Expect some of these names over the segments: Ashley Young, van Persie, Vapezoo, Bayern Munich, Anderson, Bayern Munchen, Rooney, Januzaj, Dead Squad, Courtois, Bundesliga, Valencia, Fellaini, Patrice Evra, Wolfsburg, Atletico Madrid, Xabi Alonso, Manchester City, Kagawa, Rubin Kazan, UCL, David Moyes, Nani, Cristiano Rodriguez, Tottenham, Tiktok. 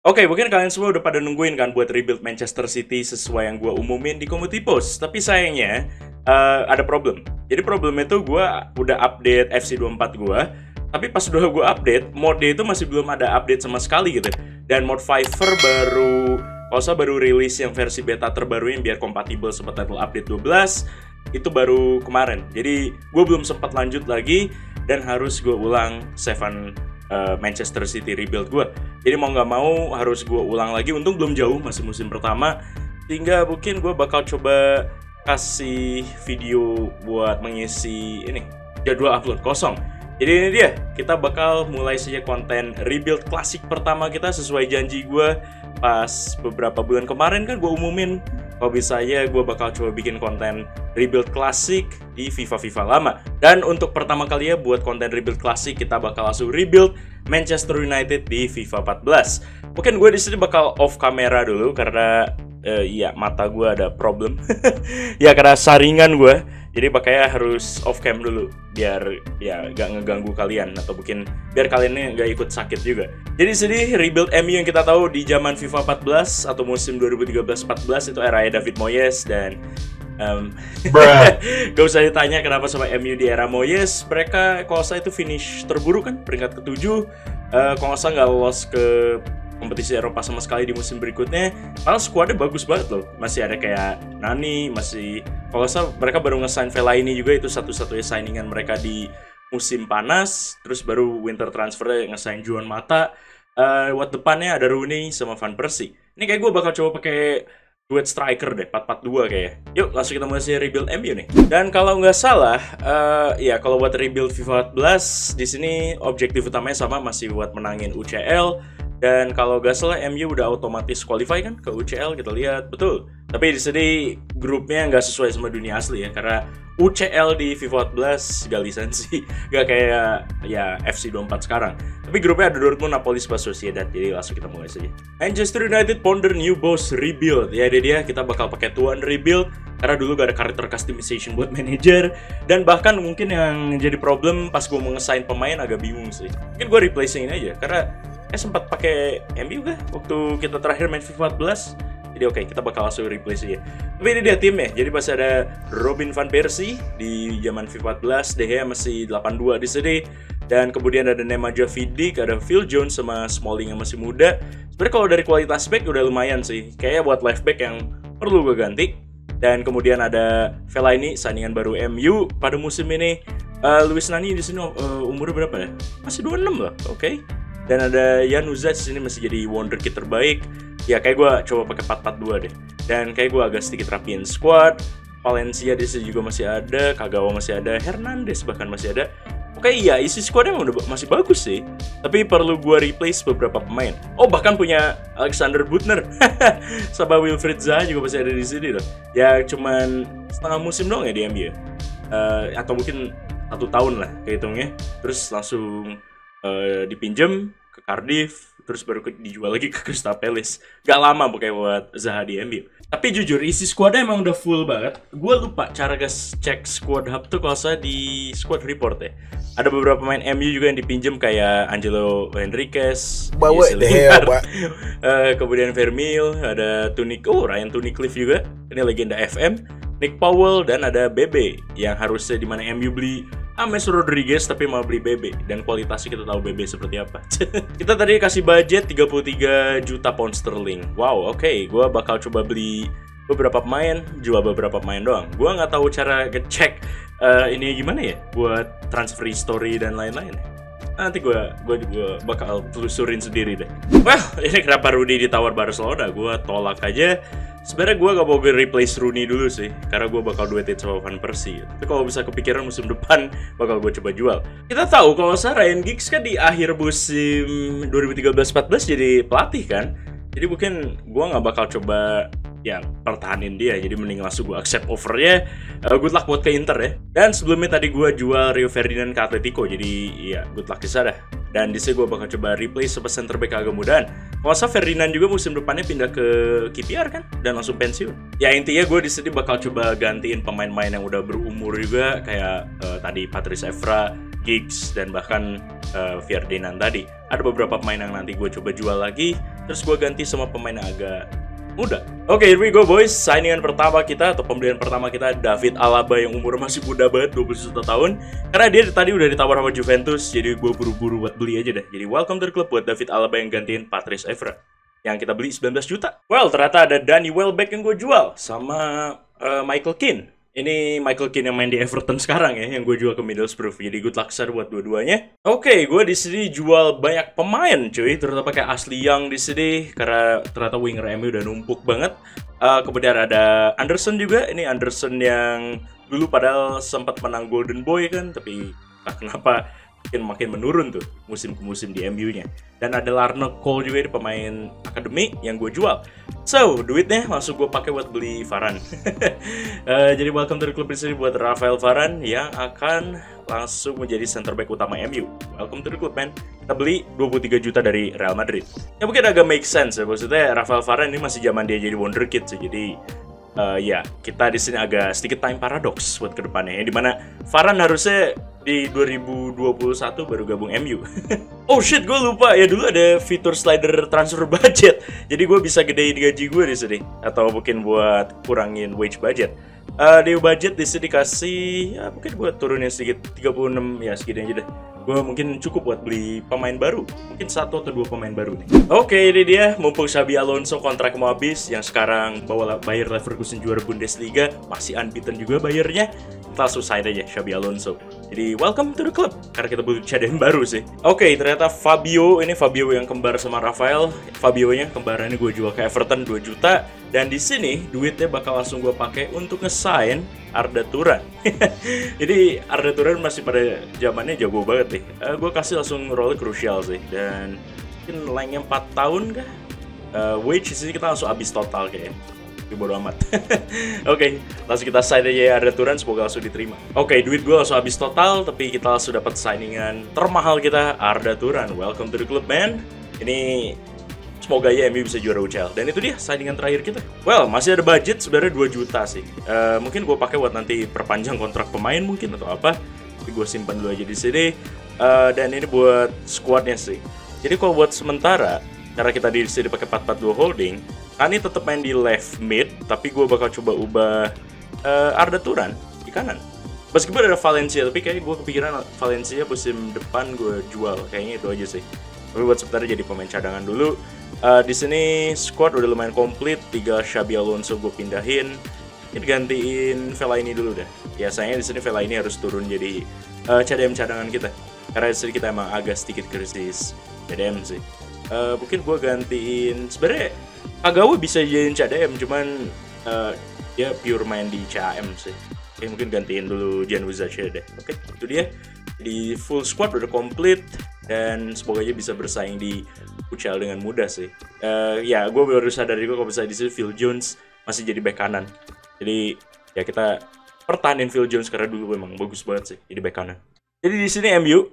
Oke, mungkin kalian semua udah pada nungguin kan buat rebuild Manchester City sesuai yang gue umumin di Community Post. Tapi sayangnya ada problem. Jadi problemnya tuh gue udah update FC24 gue, tapi pas udah gue update, mode itu masih belum ada update sama sekali gitu. Dan mod Fiverr baru rilis yang versi beta terbaruin biar kompatibel sama title update 12. Itu baru kemarin. Jadi gue belum sempat lanjut lagi dan harus gue ulang Manchester City rebuild gue. Jadi mau nggak mau harus gue ulang lagi. Untung belum jauh, masih musim pertama. Sehingga mungkin gue bakal coba kasih video buat mengisi ini jadwal upload kosong. Jadi ini dia, kita bakal mulai saja konten rebuild klasik pertama kita sesuai janji gue pas beberapa bulan kemarin kan gue umumin. Kalau bisa ya gue bakal coba bikin konten rebuild klasik di FIFA-FIFA lama. Dan untuk pertama kali ya buat konten rebuild klasik kita bakal langsung rebuild Manchester United di FIFA 14. Mungkin gue di sini bakal off kamera dulu karena ya mata gue ada problem. Ya karena saringan gue. Jadi makanya harus off cam dulu biar ya gak ngeganggu kalian atau mungkin biar kalian gak ikut sakit juga. Jadi sini rebuild MU yang kita tahu di zaman FIFA 14 atau musim 2013-14 itu era David Moyes dan gak usah ditanya kenapa sama MU di era Moyes. Mereka kalau saya itu finish terburuk kan, peringkat ke-7. Kalau saya nggak lolos ke kompetisi Eropa sama sekali di musim berikutnya. Malah skuadnya bagus banget loh. Masih ada kayak Nani, masih kalau nggak salah mereka baru nge-sign Fellaini juga, itu satu-satunya signingan mereka di musim panas. Terus baru winter transfernya nge-sign Juan Mata. Buat depannya ada Rooney sama Van Persie. Ini kayak gue bakal coba pakai duet striker deh, 4-4-2 kayaknya. Yuk langsung kita mulai rebuild MU nih. Dan kalau nggak salah, ya kalau buat rebuild FIFA 14 di sini objektif utamanya sama, masih buat menangin UCL. Dan kalau nggak salah MU udah otomatis qualify kan ke UCL, kita lihat betul. Tapi di sini grupnya nggak sesuai sama dunia asli ya, karena UCL di FIFA 14 gak lisensi, gak kayak ya FC24 sekarang. Tapi grupnya ada Dortmund, Napoli, Sociedad. Jadi langsung kita mulai saja. Manchester United ponder new boss rebuild. Ya dia, kita bakal pakai tuan rebuild karena dulu gak ada karakter customization buat manager. Dan bahkan mungkin yang jadi problem pas gue mau nge-sign pemain agak bingung sih. Mungkin gue replacing ini aja karena sempat pakai MU gak waktu kita terakhir main FIFA 14. Jadi oke, kita bakal langsung replace aja. Tapi ini dia timnya. Jadi masih ada Robin van Persie di zaman FIFA 14, De Gea masih 82 di sini. Dan kemudian ada Neymar Junior, ada Phil Jones sama Smalling yang masih muda. Sebenarnya kalau dari kualitas back udah lumayan sih. Kayaknya buat left back yang perlu gue ganti. Dan kemudian ada Fellaini, signingan baru MU pada musim ini. Luis Nani di sini umurnya berapa ya? Masih 26 lah. Oke. Dan ada Januzaj di sini masih jadi wonderkid terbaik. Ya kayak gue coba pakai 4-4-2 deh. Dan kayak gue agak sedikit rapiin squad. Valencia di sini juga masih ada, Kagawa masih ada, Hernandez bahkan masih ada. Oke, iya isi squadnya masih bagus sih. Tapi perlu gue replace beberapa pemain. Oh bahkan punya Alexander Butner. Sama Wilfried Zaha juga masih ada di sini loh. Ya cuman setengah musim doang ya di MU. Atau mungkin 1 tahun lah kehitungnya. Terus langsung dipinjam ke Cardiff, terus baru dijual lagi ke Crystal Palace. Gak lama pakai buat Zaha di MU. Tapi jujur isi squadnya emang udah full banget. Gue lupa cara cek squad hub tuh kalau saya di squad report ya. Ada beberapa pemain MU juga yang dipinjam kayak Angelo Henriquez, kemudian Vermeil, ada Ryan Tunnicliffe juga. Ini legenda FM, Nick Powell, dan ada Bebe yang harusnya dimana MU beli James Rodriguez tapi mau beli Bebe. Dan kualitasnya kita tahu Bebe seperti apa. Kita tadi kasih budget 33 juta pound sterling. Wow, oke. Gue bakal coba beli beberapa pemain, jual beberapa pemain doang. Gue nggak tahu cara ngecek ini gimana ya buat transfer history dan lain-lain. Nanti gue bakal telusurin sendiri deh. Well, ini kenapa Rooney ditawar Barcelona? Gue tolak aja. Sebenarnya gue gak mau replace Rooney dulu sih, karena gue bakal duetin sama Van Persie. Tapi kalau bisa kepikiran musim depan, bakal gue coba jual. Kita tahu kalau saya Ryan Giggs kan di akhir musim 2013-14 jadi pelatih kan. Jadi mungkin gue gak bakal coba ya pertahanin dia, jadi mending langsung gue accept offernya. Good luck buat ke Inter ya. Dan sebelumnya tadi gue jual Rio Ferdinand ke Atletico, jadi ya good luck di sana. Dan di sini gue bakal coba replace sama center back agak mudaan. Kalau saya Ferdinand juga musim depannya pindah ke KPR kan, dan langsung pensiun. Ya intinya gue di sini bakal coba gantiin pemain-pemain yang udah berumur juga, kayak tadi Patrice Evra, Giggs, dan bahkan Ferdinand tadi. Ada beberapa pemain yang nanti gue coba jual lagi, terus gue ganti sama pemain yang agak muda. Oke, here we go boys. Signingan pertama kita atau pembelian pertama kita David Alaba yang umurnya masih muda banget, 21 tahun. Karena dia tadi udah ditawar sama Juventus, jadi gue buru-buru buat beli aja deh. Jadi welcome to the club buat David Alaba yang gantiin Patrice Evra yang kita beli 19 juta. Well, ternyata ada Danny Welbeck yang gue jual sama Michael Keane. Ini Michael Keane yang main di Everton sekarang ya, yang gue jual ke Middlesbrough. Jadi good luck sir buat dua-duanya. Oke, gue di sini jual banyak pemain cuy, terutama pakai Ashley Young di sini karena ternyata winger MU udah numpuk banget. Kemudian ada Anderson juga. Ini Anderson yang dulu padahal sempat menang Golden Boy kan, tapi kenapa makin menurun tuh musim ke musim di MU-nya. Dan ada Larne Cole juga, di pemain akademi yang gue jual. So, duitnya langsung gue pakai buat beli Varane. Jadi welcome to the club disini buat Raphaël Varane yang akan langsung menjadi center back utama MU. Welcome to the club man. Kita beli 23 juta dari Real Madrid. Ya mungkin agak make sense ya, maksudnya Raphaël Varane ini masih zaman dia jadi wonderkid sih. Jadi ya, kita di sini agak sedikit time paradox buat kedepannya ya, dimana Varane harusnya di 2021 baru gabung MU. Oh shit, gue lupa ya dulu ada fitur slider transfer budget. Jadi gue bisa gedein gaji gue di sini, atau mungkin buat kurangin wage budget. Di budget di sini dikasih, ya mungkin gue turunin sedikit 36 ya, segini aja deh. Gue mungkin cukup buat beli pemain baru, mungkin 1 atau 2 pemain baru nih. Oke, ini dia, mumpung Xabi Alonso kontrak mau habis, yang sekarang bawa Bayer Leverkusen juara Bundesliga, masih unbeaten juga Bayernya. Kita selesai aja Xabi Alonso. Jadi welcome to the club, karena kita butuh cadangan baru sih. Oke, ternyata Fabio, ini Fabio yang kembar sama Raphael. Fabionya kembarannya gue jual ke Everton 2 juta. Dan di sini duitnya bakal langsung gue pakai untuk nge-sign Arda Turan. Jadi Arda Turan masih pada zamannya jago banget nih. Gue kasih langsung role crucial sih, dan mungkin lengnya 4 tahun kah? Wage di sini kita langsung habis total kayaknya. Bodo amat. Oke, langsung kita sign aja Arda Turan, semoga langsung diterima. Oke, duit gue langsung habis total, tapi kita langsung dapat signingan termahal kita, Arda Turan. Welcome to the club man. Ini semoga ya MU bisa juara UCL. Dan itu dia signingan terakhir kita. Well, masih ada budget sebenarnya 2 juta sih. Mungkin gue pakai buat nanti perpanjang kontrak pemain mungkin atau apa. Tapi gue simpan dulu aja di sini. Dan ini buat squadnya sih. Jadi kalau buat sementara, karena kita di sini pakai 4-4-2 holding, Nani tetap main di left mid, tapi gue bakal coba ubah Arda Turan di kanan. Meskipun ada Valencia, tapi kayaknya gue kepikiran Valencia musim depan gue jual. Kayaknya itu aja sih. Tapi buat sebentar jadi pemain cadangan dulu. Di sini squad udah lumayan komplit, 3 Xabi Alonso gue pindahin. Ini gantiin Fellaini dulu dah. Biasanya di sini Fellaini harus turun jadi CDM cadangan kita. Karena di sini kita emang agak sedikit krisis CDM sih. Mungkin gue gantiin sebenarnya Kagawa bisa jadiin CDM, cuman dia pure main di CAM sih. Oke, mungkin gantiin dulu Januzaj deh. Oke, itu dia. Di full squad udah komplit, dan semoga aja bisa bersaing di UCL dengan mudah sih. Ya, gue baru sadar juga kalau misalnya di sini Phil Jones masih jadi bek kanan. Jadi ya kita pertahanin Phil Jones karena dulu memang bagus banget sih jadi bek kanan. Jadi di sini MU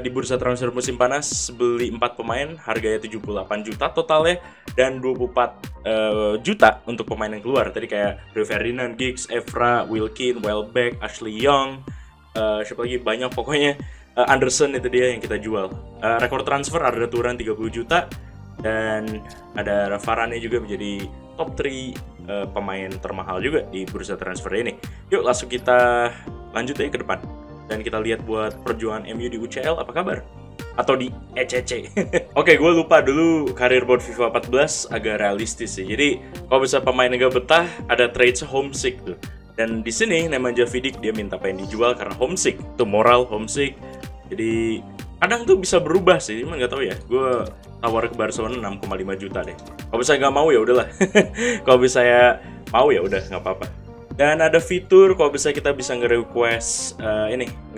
di bursa transfer musim panas beli 4 pemain, harganya 78 juta totalnya, dan 24 juta untuk pemain yang keluar. Tadi kayak Ferdinand, Giggs, Evra, Wilkin, Welbeck, Ashley Young, siapa lagi banyak pokoknya. Anderson itu dia yang kita jual. Rekor transfer Arda Turan 30 juta, dan ada Varane juga menjadi top 3 pemain termahal juga di bursa transfer ini. Yuk langsung kita lanjut aja ke depan. Dan kita lihat buat perjuangan MU di UCL apa kabar? Atau di ECC. Oke, gue lupa dulu karir board FIFA 14 agak realistis sih. Jadi kalau bisa pemain agak betah, ada trades homesick tuh. Dan di sini Nemanja Vidic dia minta pengen dijual karena homesick. Tuh moral homesick. Jadi kadang tuh bisa berubah sih, cuman nggak tahu ya. Gue tawar ke Barcelona 6,5 juta deh. Kalau bisa nggak mau ya udahlah. Kalau bisa ya mau ya udah nggak apa-apa. Dan ada fitur kalau bisa kita bisa nge-request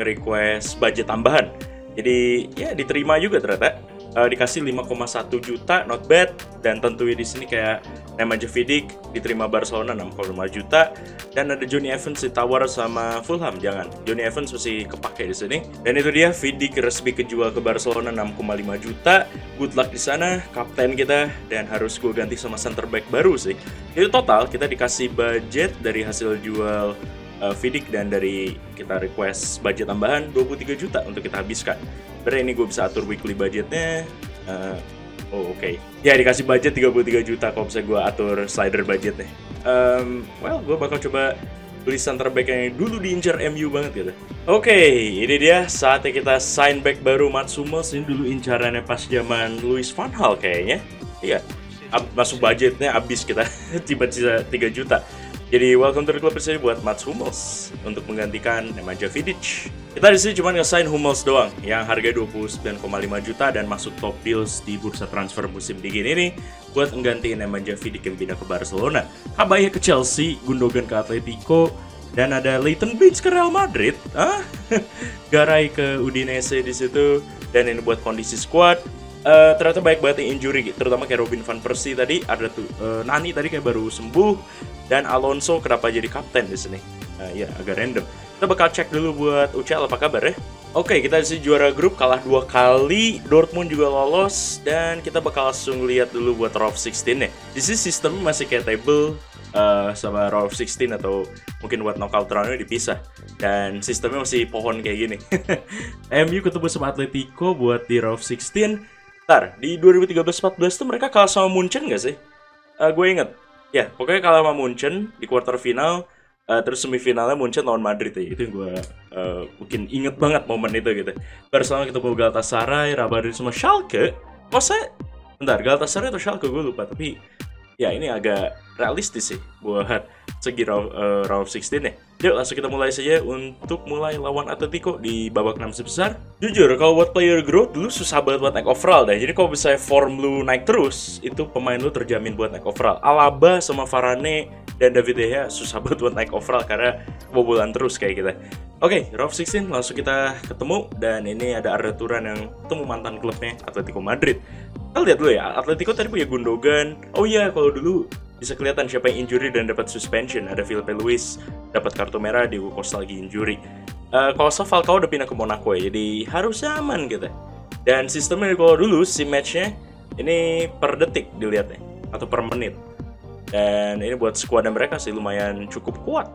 nge-request budget tambahan. Jadi ya diterima juga ternyata. Dikasih 5,1 juta, not bad. Dan tentunya di sini kayak Nemanja Vidic diterima Barcelona 6,5 juta. Dan ada Johnny Evans ditawar sama Fulham, jangan. Johnny Evans masih kepake di sini. Dan itu dia, Vidic resmi kejual ke Barcelona 6,5 juta. Good luck di sana, kapten kita, dan harus gue ganti sama center back baru sih. Jadi total kita dikasih budget dari hasil jual Vidic, dan dari kita request budget tambahan 23 juta untuk kita habiskan. Berarti ini gue bisa atur weekly budgetnya. Oke. Ya, dikasih budget 33 juta kalau bisa gue atur slider budgetnya. Gue bakal coba tulisan terbaiknya dulu diincar MU banget gitu. Oke, ini dia saatnya kita sign back baru Mats Hummels. Ini dulu incarannya pas zaman Louis van Gaal kayaknya. Iya, masuk budgetnya habis kita tiba-tiba 3 juta. Jadi welcome to the club saya buat Mats Hummels untuk menggantikan Nemanja Vidic. Kita di sini cuma nge-sign Hummels doang yang harga 29,5 juta dan masuk top deals di bursa transfer musim dingin ini buat menggantiin Nemanja Vidic yang pindah ke Barcelona. Kabaya ke Chelsea, Gundogan ke Atletico, dan ada Leighton Baines ke Real Madrid. Garay ke Udinese di situ, dan ini buat kondisi squad. Ternyata baik banget injury, terutama kayak Robin van Persie tadi, ada tuh Nani tadi kayak baru sembuh, dan Alonso kenapa jadi kapten di sini? Ya agak random. Kita bakal cek dulu buat UCL apa kabar ya. Oke, kita di juara grup kalah 2 kali, Dortmund juga lolos, dan kita bakal langsung lihat dulu buat Round of 16 ya. Di sini sistem masih kayak table sama Round of 16 atau mungkin buat knockout round-nya dipisah. Dan sistemnya masih pohon kayak gini. MU ketemu sama Atletico buat di Round of 16. Di 2013-14 tuh mereka kalah sama Munchen gak sih? Gue inget. Ya, pokoknya kalah sama Munchen di quarter final. Terus semifinalnya Munchen lawan Madrid ya. Itu yang gue mungkin inget banget momen itu gitu. Barcelona ketemu Galatasaray, Rabadri sama Schalke. Maksudnya, bentar, Galatasaray atau Schalke gue lupa. Tapi ya ini agak realistis sih buat segi round of 16 ya. Yuk langsung kita mulai saja untuk mulai lawan Atletico di babak 6 sebesar. Jujur kalau buat player growth dulu susah banget buat naik overall dah. Jadi kalau bisa form lu naik terus, itu pemain lu terjamin buat naik overall. Alaba sama Varane dan David Alaba susah banget buat naik overall karena kebobolan terus kayak kita. Oke, round of 16 langsung kita ketemu, dan ini ada Arda Turan yang ketemu mantan klubnya Atletico Madrid. Kita lihat dulu ya, Atletico tadi punya Gundogan. Oh iya, kalau dulu bisa kelihatan siapa yang injury dan dapat suspension. Ada Filipe Luis dapat kartu merah, Diego Costa lagi injury. Costa Falcao udah pindah ke Monaco ya, jadi harus aman gitu. Dan sistemnya kalau dulu si matchnya ini per detik dilihatnya atau per menit. Dan ini buat skuadnya mereka sih lumayan cukup kuat.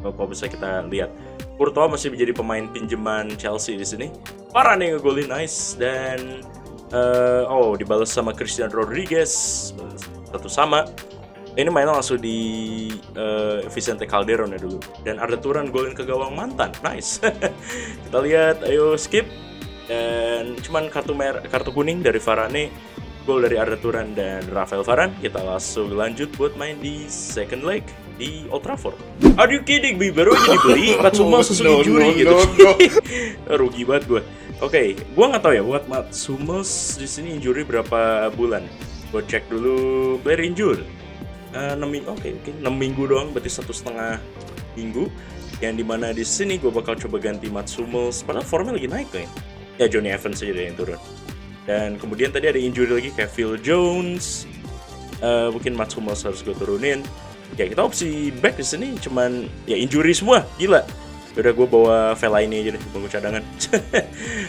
Kalau bisa kita lihat, Courtois masih menjadi pemain pinjaman Chelsea di sini. Varane yang ngegolin nice, dan dibalas sama Cristiano Rodriguez satu sama. Ini mainnya langsung di Vicente Calderon ya dulu. Dan Arda Turan golin ke gawang mantan. Nice. Kita lihat, ayo skip. Dan cuman kartu kuning dari Varane, gol dari Arda Turan dan Raphaël Varane. Kita langsung lanjut buat main di second leg di Old Trafford. Are you kidding me? Baru aja dibeli, Mats Hummels langsung injury gitu. Rugi banget gue. Oke, gue nggak tahu ya buat Mats Hummels di sini injury berapa bulan. Gue cek dulu player injured. 6 minggu, oke, 6 minggu doang, berarti 1,5 minggu. Yang dimana di sini gue bakal coba ganti Mats Hummels, padahal formnya lagi naik kayaknya. Ya Johnny Evans aja deh yang turun. Dan kemudian tadi ada injury lagi kayak Phil Jones. Mungkin Mats Hummels harus gue turunin. Ya kita opsi back di sini cuman ya injury semua, gila. Udah gue bawa Fellaini aja deh, bangku cadangan.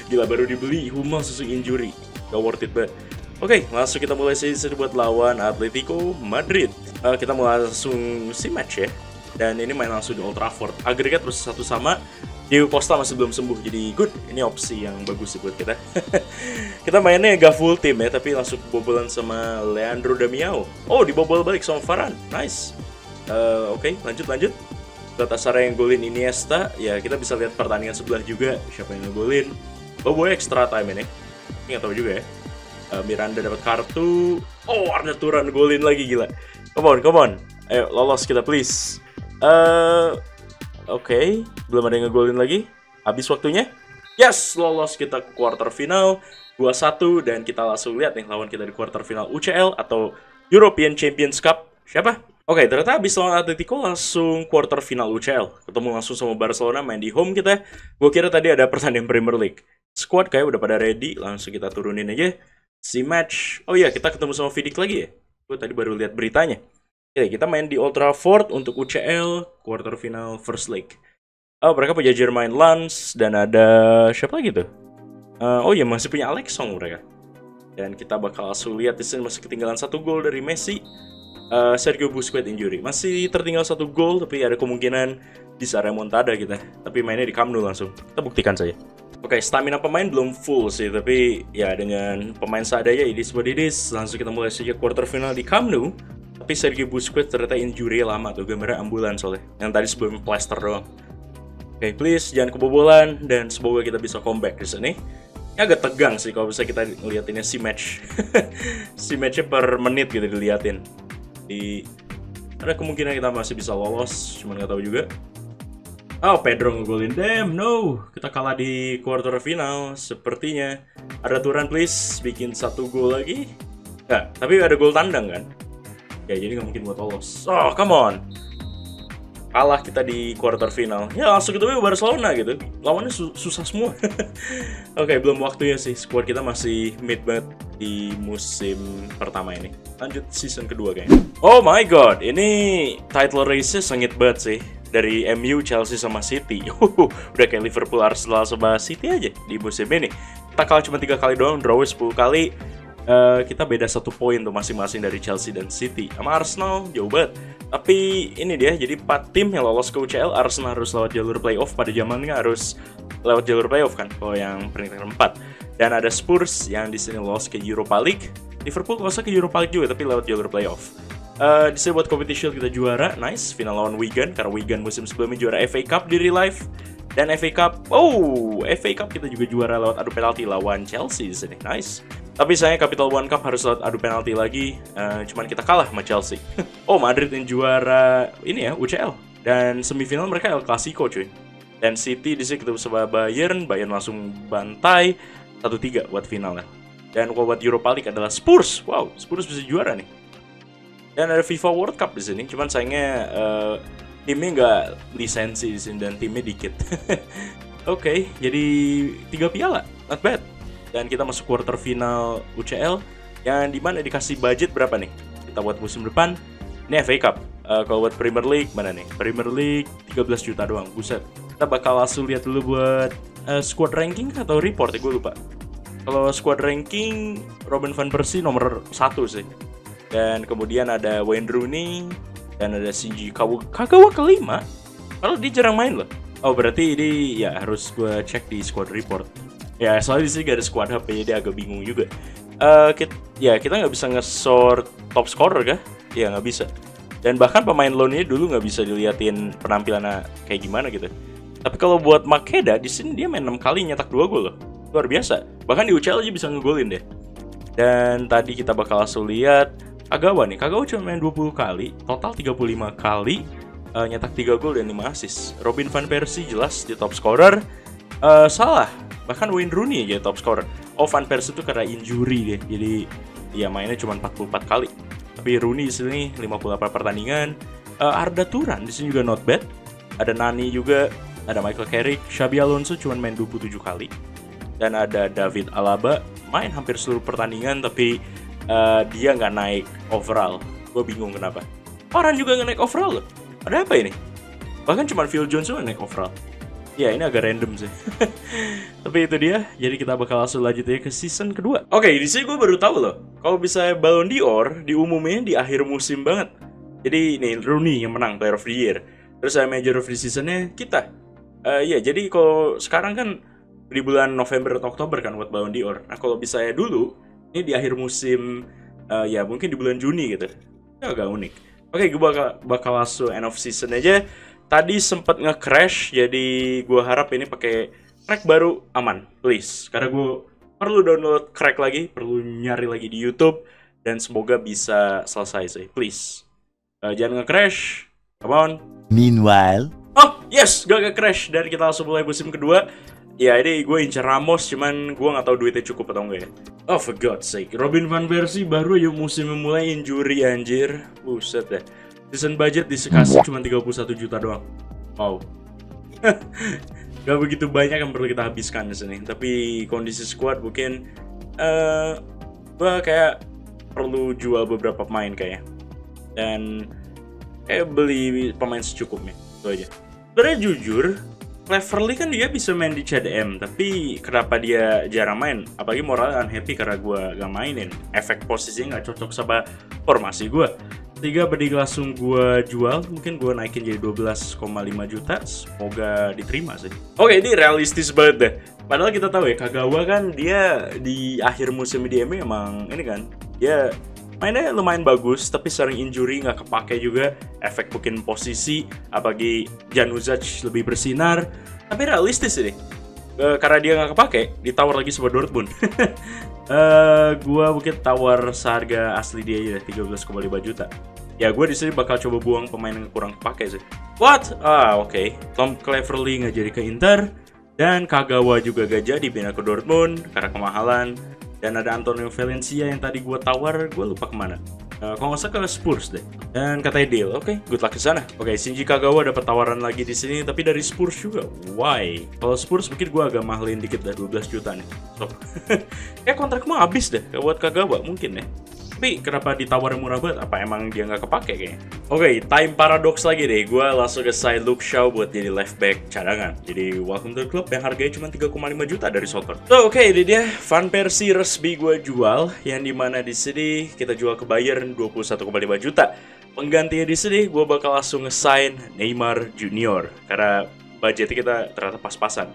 Gila baru dibeli Hummels susu injury, gak worth it banget. Oke, langsung kita mulai sesi buat lawan Atletico Madrid. Kita mau langsung si match ya. Dan ini main langsung di Old Trafford. Agregat terus 1 sama. Diego Costa masih belum sembuh, jadi good. Ini opsi yang bagus buat kita. Kita mainnya gak full team ya, tapi langsung kebobolan sama Leandro Damiao. Oh, dibobol balik sama Varane. Nice. Oke, lanjut. Galatasaray yang golin Iniesta. Ya, kita bisa lihat pertandingan sebelah juga. Siapa yang ngegolin. Oh, boy extra time ini. Ini gak tau juga ya. Miranda dapat kartu. Oh, Arda Turan golin lagi, gila. Come on. Ayo lolos kita please. Oke. Belum ada yang ngegolin lagi. Habis waktunya. Yes, lolos kita ke quarter final 2-1, dan kita langsung lihat nih lawan kita di quarter final UCL atau European Champions Cup. Siapa? Oke, ternyata habis lawan Atletico langsung quarter final UCL. Ketemu langsung sama Barcelona main di home kita. Gue kira tadi ada pertandingan Premier League. Squad kayak udah pada ready, langsung kita turunin aja. Si match, oh iya kita ketemu sama Vidic lagi ya. Gue tadi baru lihat beritanya. Oke, kita main di Old Trafford untuk UCL quarter final first leg. Oh, mereka punya Jermain Lans dan ada siapa lagi tuh? Masih punya Alex Song mereka. Dan kita bakal langsung lihat di sini masih ketinggalan 1 gol dari Messi. Sergio Busquets injury, masih tertinggal 1 gol, tapi ada kemungkinan bisa remontada kita, tapi mainnya di Camp Nou langsung. Kita buktikan saja. Oke, stamina pemain belum full sih, tapi ya dengan pemain seadanya ini seperti ini, langsung kita mulai saja quarter final di Camp Nou. Tapi Sergio Busquets ternyata injury lama tuh, gambarnya ambulan soalnya, yang tadi sebelum plaster doang. Oke, please jangan kebobolan dan semoga kita bisa comeback di sini. Ini agak tegang sih kalau bisa kita ngeliatinnya si match, si matchnya per menit gitu diliatin. Di ada kemungkinan kita masih bisa lolos, cuman nggak tahu juga. Oh, Pedro ngegolin. Damn, no. Kita kalah di quarter final sepertinya. Arda Turan, please. Bikin satu gol lagi. Nggak, tapi ada gol tandang kan? Ya, jadi nggak mungkin buat lolos. Oh, come on. Kalah kita di quarter final. Ya, langsung kita ke Barcelona gitu. Lawannya susah semua. Oke, belum waktunya sih. Squad kita masih mid banget di musim pertama ini. Lanjut season kedua kayaknya. Oh my god, ini title race-nya sengit banget sih. Dari MU, Chelsea, sama City. Udah kayak Liverpool, Arsenal, sama City aja di musim ini. Kita kalah cuma 3 kali doang, draw 10 kali. Kita beda 1 poin tuh masing-masing dari Chelsea dan City. Sama Arsenal, jauh banget. Tapi ini dia, jadi 4 tim yang lolos ke UCL. Arsenal harus lewat jalur playoff, pada zamannya harus lewat jalur playoff kan, kalau yang peringkat keempat. Dan ada Spurs yang di sini lolos ke Europa League. Liverpool lolos ke Europa League juga, tapi lewat jalur playoff. Di sini buat competition kita juara, nice, final lawan Wigan, karena Wigan musim sebelumnya juara FA Cup di real life. Dan FA Cup, oh, FA Cup kita juga juara lewat adu penalti lawan Chelsea di sini, nice. Tapi sayangnya Capital One Cup harus lewat adu penalti lagi, cuman kita kalah sama Chelsea. Oh, Madrid yang juara ini ya, UCL. Dan semifinal mereka El Clasico cuy. Dan City di sini kita bersama Bayern, Bayern langsung bantai 1-3 buat finalnya. Dan buat Europa League adalah Spurs, wow, Spurs bisa juara nih. Dan ada FIFA World Cup di sini, cuman sayangnya timnya nggak lisensi di sini dan timnya dikit. Oke, jadi 3 piala, not bad. Dan kita masuk quarter final UCL yang dimana dikasih budget berapa nih? Kita buat musim depan, ini FA Cup. Kalau buat Premier League mana nih? Premier League 13 juta doang, buset. Kita bakal langsung lihat dulu buat squad ranking atau report ya, gue lupa. Kalau squad ranking, Robin van Persie nomor 1 sih. Dan kemudian ada Wayne Rooney dan ada Shinji Kagawa kelima. Kalau dia jarang main loh. Oh berarti ini ya harus gue cek di squad report. Ya soalnya di sini gak ada squad hub jadi dia agak bingung juga. Kita nggak bisa nge-sort top scorer kah? Ya nggak bisa. Dan bahkan pemain loannya dulu nggak bisa diliatin penampilannya kayak gimana gitu. Tapi kalau buat Makeda di sini dia main 6 kali nyetak 2 gol loh. Luar biasa. Bahkan di UCL aja bisa ngegolin deh. Dan tadi kita bakal langsung lihat Kagawa nih, Kagawa cuma main 20 kali, total 35 kali, nyetak 3 gol dan 5 assist. Robin van Persie jelas dia top scorer, salah, bahkan Wayne Rooney aja top scorer. Oh van Persie itu karena injury deh, jadi dia mainnya cuma 44 kali. Tapi Rooney di sini 58 pertandingan, Arda Turan di sini juga not bad, ada Nani juga, ada Michael Carrick, Xabi Alonso cuma main 27 kali, dan ada David Alaba main hampir seluruh pertandingan tapi dia nggak naik overall. Gue bingung kenapa. Orang juga nggak naik overall loh. Ada apa ini? Bahkan cuma Phil Jones yang naik overall. Ya ini agak random sih. Tapi itu dia. Jadi kita bakal langsung lanjutnya ke season kedua. Oke, di sini gue baru tahu loh. Kalau bisa Ballon d'Or diumumin di akhir musim banget. Jadi ini Rooney yang menang Player of the Year. Terus ada Major of the Season-nya kita. Jadi kalau sekarang kan di bulan November atau Oktober kan buat Ballon d'Or. Nah kalau bisa dulu. Ini di akhir musim, ya mungkin di bulan Juni gitu. Itu agak unik. Oke, gue bakal langsung end of season aja. Tadi sempat nge-crash, jadi gue harap ini pakai crack baru aman, please. Karena gue perlu download crack lagi, perlu nyari lagi di YouTube. Dan semoga bisa selesai sih, please. Jangan nge-crash, come on. Meanwhile. Oh, yes, gak nge-crash. Dan kita langsung mulai musim kedua. Ya ini gue incer Ramos, cuman gue gak tahu duitnya cukup atau enggak ya. Oh for God's sake, Robin van Persie baru yuk musim memulai injury anjir. Buset deh. Season budget disekasi cuma 31 juta doang. Wow. Gak begitu banyak yang perlu kita habiskan di sini. Tapi kondisi squad mungkin gue kayak perlu jual beberapa pemain kayaknya. Dan kayak beli pemain secukupnya. Itu aja. Sebenernya jujur Cleverly kan dia bisa main di CDM, tapi kenapa dia jarang main? Apalagi moralnya unhappy karena gue gak mainin. Efek posisinya gak cocok sama formasi gue. 3 berdiri langsung gue jual, mungkin gue naikin jadi 12,5 juta, semoga diterima sih. Oke, ini realistis banget deh. Padahal kita tahu ya, Kagawa kan dia di akhir musim di MU emang ini kan, dia mainnya lumayan bagus, tapi sering injury, nggak kepake juga, efek mungkin posisi, apalagi Januzaj lebih bersinar, tapi realistis ini. Karena dia nggak kepake, ditawar lagi sama Dortmund. Gua mungkin tawar seharga asli dia aja deh, 13,5 juta. Ya gue di sini bakal coba buang pemain yang kurang kepake sih. What? Ah oke. Tom Cleverley nggak jadi ke Inter, dan Kagawa juga gak jadi pindah ke Dortmund karena kemahalan. Dan ada Antonio Valencia yang tadi gue tawar, gue lupa kemana. Kalau nggak salah ke Spurs deh. Dan katanya deal, oke, good luck ke sana. Oke, Shinji Kagawa dapat tawaran lagi di sini, tapi dari Spurs juga. Why? Kalau Spurs mungkin gue agak mahalin dikit dah, 12 juta nih. Stop. Kayak kontrak mah habis deh buat Kagawa mungkin ya. Tapi kenapa ditawar murah banget? Apa emang dia nggak kepake kayaknya? Oke, time paradox lagi deh. Gue langsung ke sign Luke Shaw buat jadi left back cadangan. Jadi welcome to the club yang harganya cuma 3,5 juta dari Soton. So, oke, ini dia Van Persie resmi gue jual, yang dimana di sini kita jual ke Bayern 21,5 juta. Penggantinya di sini gue bakal langsung nge-sign Neymar Junior karena budgetnya kita ternyata pas-pasan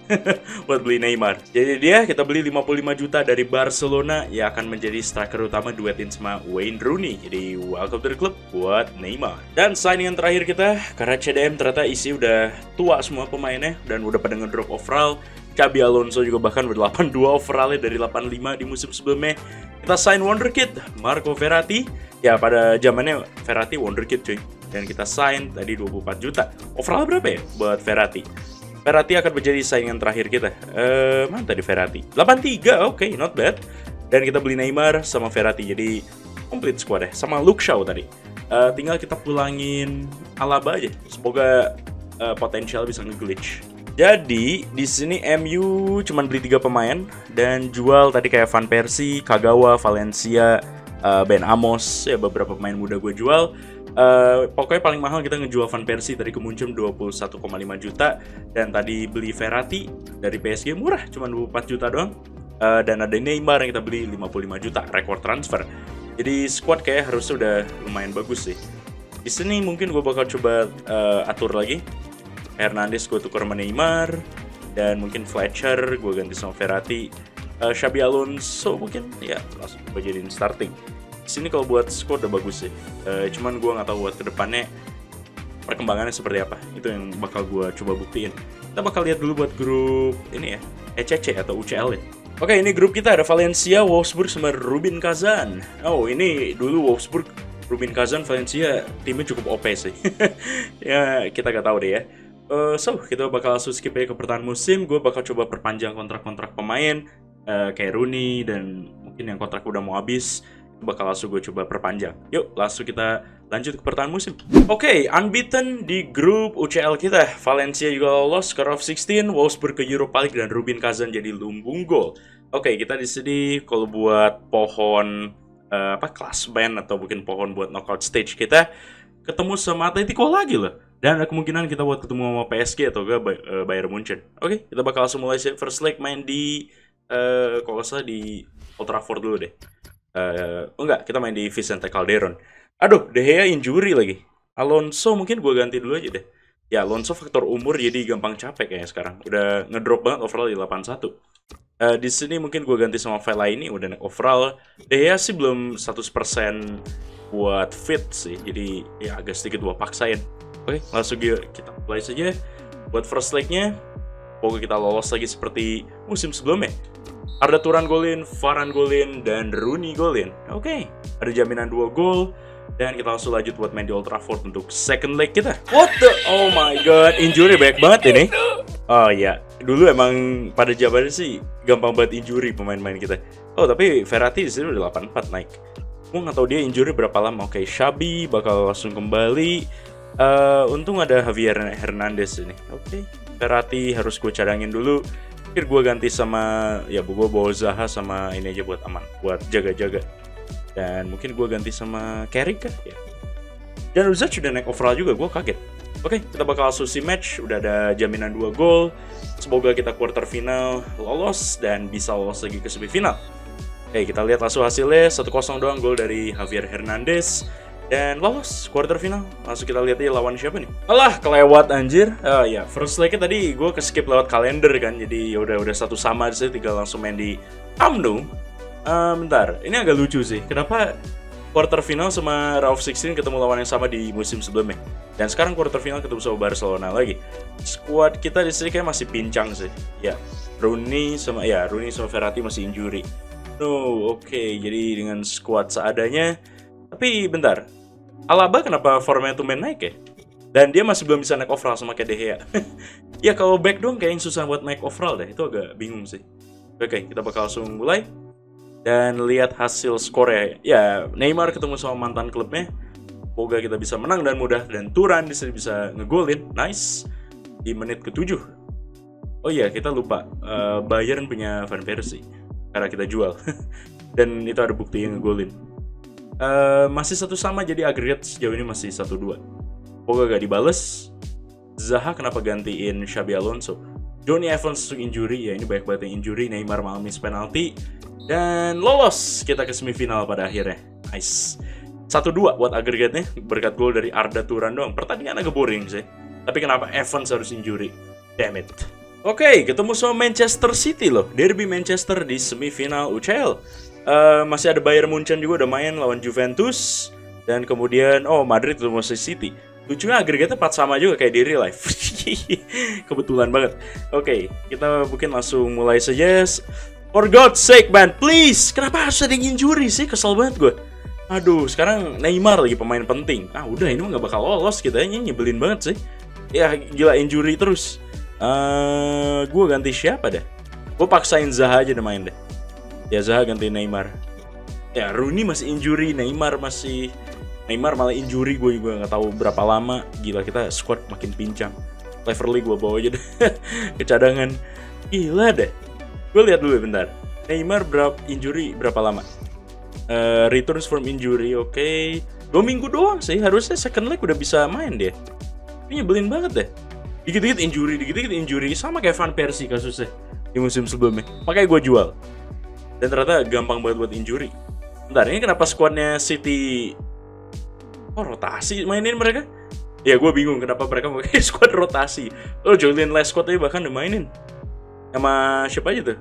buat beli Neymar. Jadi dia kita beli 55 juta dari Barcelona, ya akan menjadi striker utama duetin sama Wayne Rooney. Jadi welcome to the club buat Neymar. Dan signing terakhir kita, karena CDM ternyata isi udah tua semua pemainnya dan udah pada ngedrop overall. Xabi Alonso juga bahkan ber-82 overallnya dari 85 di musim sebelumnya. Kita sign wonderkid Marco Verratti. Ya pada zamannya Verratti wonderkid cuy. Dan kita sign tadi 24 juta. Overall berapa ya buat Verratti? Verratti akan menjadi saingan terakhir kita. Mana tadi Verratti? 83, oke, not bad. Dan kita beli Neymar sama Verratti, jadi complete squad deh. Sama Luke Shaw tadi. Tinggal kita pulangin Alaba aja. Semoga potensial bisa nge-glitch. Jadi di sini MU cuman beli 3 pemain dan jual tadi kayak Van Persie, Kagawa, Valencia, Ben Amos, ya beberapa pemain muda gue jual. Pokoknya paling mahal kita ngejual Van Persie tadi ke Munchen 21,5 juta, dan tadi beli Verratti dari PSG murah cuma 24 juta doang, dan ada Neymar yang kita beli 55 juta rekor transfer. Jadi squad kayak harusnya udah lumayan bagus sih. Di sini mungkin gue bakal coba atur lagi. Hernandez gue tuker sama Neymar, dan mungkin Fletcher gue ganti sama Verratti. Xabi Alonso mungkin ya langsung gue jadiin starting. Sini kalau buat skor udah bagus sih, cuman gue nggak tahu buat kedepannya perkembangannya seperti apa. Itu yang bakal gue coba buktiin. Kita bakal lihat dulu buat grup ini ya, ECC atau UCL ya. Oke, ini grup kita ada Valencia, Wolfsburg sama Rubin Kazan. Oh ini dulu Wolfsburg, Rubin Kazan, Valencia timnya cukup OP sih. Ya kita nggak tahu deh ya. So kita bakal langsung skip aja ke pertahan musim. Gue bakal coba perpanjang kontrak-kontrak pemain kayak Rooney dan mungkin yang kontrak udah mau habis. Bakal langsung gue coba perpanjang. Yuk langsung kita lanjut ke pertahanan musim. Oke, unbeaten di grup UCL kita. Valencia juga lolos ke Round of 16, Wolfsburg ke Europa League, dan Rubin Kazan jadi lumbung gol. Oke, kita di sini kalau buat pohon kelas band atau mungkin pohon buat knockout stage kita ketemu sama Atletico lagi loh. Dan ada kemungkinan kita buat ketemu sama PSG atau gak Bayern Munchen. Oke, kita bakal langsung mulai first leg main di kalau nggak salah di Old Trafford dulu deh. Enggak, kita main di Vicente Calderon. Aduh, De Gea injury lagi. Alonso mungkin gue ganti dulu aja deh. Ya, Alonso faktor umur jadi gampang capek kayaknya sekarang. Udah ngedrop banget overall di 81. Di sini mungkin gue ganti sama Fellaini, udah naik overall. De Gea sih belum 100% buat fit sih. Jadi ya agak sedikit gue paksain. Oke, langsung kita play saja. Buat first leg-nya, pokoknya kita lolos lagi seperti musim sebelumnya. Arda Turan golin, Varane golin, dan Rooney golin. Oke, ada jaminan 2 gol. Dan kita langsung lanjut buat main di Old Trafford untuk second leg kita. What the? Oh my god, injury banyak banget ini. Oh iya, dulu emang pada jawabannya sih gampang banget injury pemain-pemain kita. Oh tapi Verratti disini udah 84 naik. Gue gak tau dia injury berapa lama. Oke, Xabi bakal langsung kembali. Untung ada Javier Hernandez ini. Oke, Verratti harus gue cadangin dulu. Gue ganti sama ya gue bawa Zaha sama ini aja buat aman, buat jaga-jaga. Dan mungkin gue ganti sama Carrick kah ya. Dan Januzaj udah naik overall juga, gue kaget. Oke, kita bakal langsung si match, udah ada jaminan 2 gol. Semoga kita quarter final lolos dan bisa lolos lagi ke semifinal. Oke, kita lihat langsung hasilnya. 1-0 doang gol dari Javier Hernandez. dan lolos quarter final. Langsung kita lihat aja lawan siapa nih. Alah, kelewat anjir. Ya, first leg-nya tadi gue keskip lewat kalender kan. Jadi ya udah satu sama aja, tinggal langsung main di Amdom. Bentar, ini agak lucu sih. Kenapa quarter final sama round of 16 ketemu lawan yang sama di musim sebelumnya? Dan sekarang quarter final ketemu sama Barcelona lagi. Squad kita di sini kayak masih pincang sih. Ya, Rooney sama Verratti masih injury. No, oke. Jadi dengan squad seadanya. Tapi bentar, Alaba kenapa formnya tumben naik ya? Dan dia masih belum bisa naik overall sama kayak De Gea. Ya kalau back doang kayaknya susah buat naik overall deh, itu agak bingung sih. Oke, kita bakal langsung mulai dan lihat hasil skornya. Ya, Neymar ketemu sama mantan klubnya. Semoga kita bisa menang dan mudah, dan Turan disini bisa ngegolin, nice, di menit ke-7. Oh iya, kita lupa, Bayern punya Van Persie, karena kita jual. Dan itu ada bukti yang ngegolin. Masih satu sama, jadi agregat sejauh ini masih 1-2. Pokoknya gak dibales. Zaha kenapa gantiin Xabi Alonso? Johnny Evans to injury, ya ini banyak banget yang injury. Neymar malah miss penalti dan lolos kita ke semifinal pada akhirnya. Nice, 1-2 buat agregatnya berkat gol dari Arda Turan doang. Pertandingan agak boring sih, tapi kenapa Evans harus injury? Damn it. Oke, ketemu sama Manchester City loh, derby Manchester di semifinal UCL. Masih ada Bayern Munchen juga udah main lawan Juventus. Dan kemudian, oh Madrid ketemu City. Lucunya agregatnya 4 sama juga kayak di real life. Kebetulan banget. Oke, kita mungkin langsung mulai saja. For God's sake man, please. Kenapa harus ada yang injury sih? Kesel banget gue. Aduh, sekarang Neymar lagi pemain penting. Ah udah, ini mah gak bakal lolos kita. Ini nyebelin banget sih. Ya gila, injury terus. Gue ganti siapa deh? Gue paksain Zaha aja deh main deh. Ya Zaha ganti Neymar. Ya Rooney masih injury, Neymar malah injury, gue juga nggak tahu berapa lama. Gila, kita squad makin pincang. Cleverly gue bawa aja deh ke cadangan. Gila deh. Gue lihat dulu bentar. Neymar injury berapa lama? Returns from injury, oke. 2 minggu doang sih. Harusnya second leg udah bisa main dia. Ini nyebelin banget deh. Dikit-dikit injury, dikit-dikit injury. Sama kayak Van Persie kasusnya di musim sebelumnya. Makanya gue jual. Dan ternyata gampang banget buat injury. Bentar, ini kenapa squadnya City rotasi mainin mereka? Ya gue bingung kenapa mereka pakai squad rotasi. Julian Lescott aja bahkan dimainin. Sama siapa aja tuh?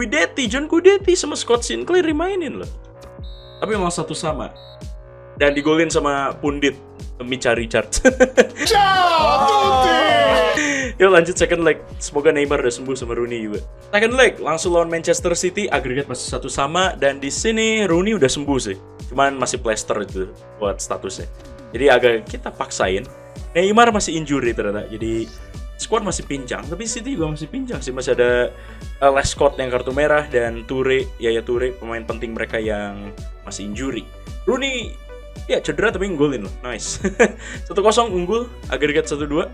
Guidetti, John Guidetti sama Scott Sinclair dimainin loh. Tapi emang satu sama. Dan digolin sama Pundit Micha Richards. Yuk lanjut second leg. Semoga Neymar udah sembuh sama Rooney juga. Second leg langsung lawan Manchester City, agregat masih 1 sama, dan di sini Rooney udah sembuh sih. Cuman masih plaster itu buat statusnya. Jadi agak kita paksain. Neymar masih injury ternyata. Jadi squad masih pincang, tapi City juga masih pincang sih. Masih ada Lescott yang kartu merah dan Toure, Yaya Toure pemain penting mereka yang masih injury. Rooney ya cedera tapi nggolin loh. Nice. 1-0 unggul, agregat 1-2.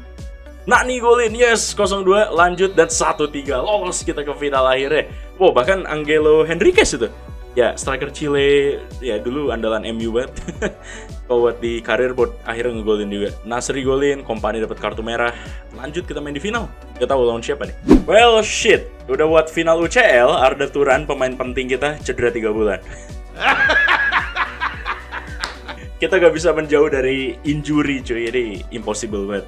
Nani golin, yes, 0-2, lanjut, dan 1-3, lolos kita ke final akhirnya. Wow, bahkan Angelo Henriquez itu, ya, striker Chile, ya dulu andalan MU banget. Kalau buat di karir board, akhirnya ngegolin juga. Nasri golin, Kompany dapat kartu merah, lanjut kita main di final. Gak tahu lawan siapa nih. Well, shit, udah buat final UCL, Arda Turan, pemain penting kita, cedera 3 bulan. Kita gak bisa menjauh dari injury cuy, jadi impossible banget.